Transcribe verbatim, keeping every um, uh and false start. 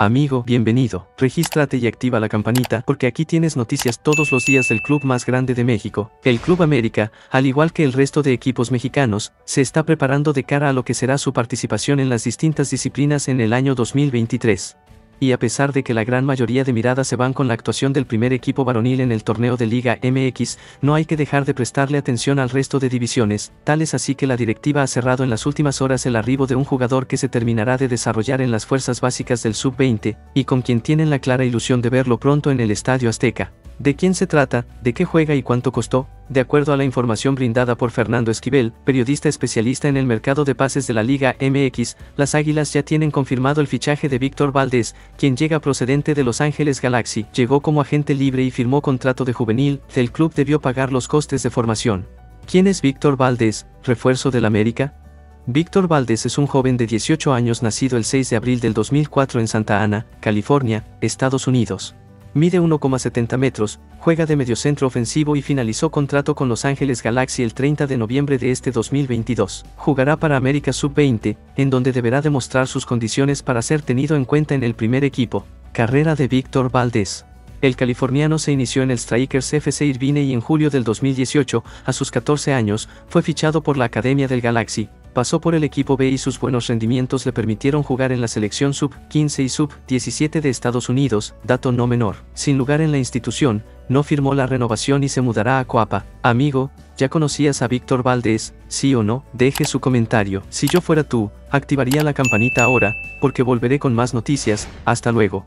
Amigo, bienvenido. Regístrate y activa la campanita porque aquí tienes noticias todos los días del club más grande de México. El Club América, al igual que el resto de equipos mexicanos, se está preparando de cara a lo que será su participación en las distintas disciplinas en el año dos mil veintitrés. Y a pesar de que la gran mayoría de miradas se van con la actuación del primer equipo varonil en el torneo de Liga M X, no hay que dejar de prestarle atención al resto de divisiones, tal es así que la directiva ha cerrado en las últimas horas el arribo de un jugador que se terminará de desarrollar en las fuerzas básicas del sub veinte, y con quien tienen la clara ilusión de verlo pronto en el Estadio Azteca. ¿De quién se trata? ¿De qué juega y cuánto costó? De acuerdo a la información brindada por Fernando Esquivel, periodista especialista en el mercado de pases de la Liga M X, las Águilas ya tienen confirmado el fichaje de Víctor Valdés, quien llega procedente de Los Ángeles Galaxy, llegó como agente libre y firmó contrato de juvenil, el club debió pagar los costes de formación. ¿Quién es Víctor Valdés, refuerzo del América? Víctor Valdés es un joven de dieciocho años nacido el seis de abril del dos mil cuatro en Santa Ana, California, Estados Unidos. Mide uno coma setenta metros, juega de mediocentro ofensivo y finalizó contrato con Los Ángeles Galaxy el treinta de noviembre de este dos mil veintidós. Jugará para América sub veinte, en donde deberá demostrar sus condiciones para ser tenido en cuenta en el primer equipo. Carrera de Víctor Valdés. El californiano se inició en el Strikers F C Irvine y en julio del dos mil dieciocho, a sus catorce años, fue fichado por la Academia del Galaxy. Pasó por el equipo B y sus buenos rendimientos le permitieron jugar en la selección sub quince y sub diecisiete de Estados Unidos, dato no menor. Sin lugar en la institución, no firmó la renovación y se mudará a Coapa. Amigo, ¿ya conocías a Víctor Valdés? ¿Sí o no? Deje su comentario. Si yo fuera tú, activaría la campanita ahora, porque volveré con más noticias. Hasta luego.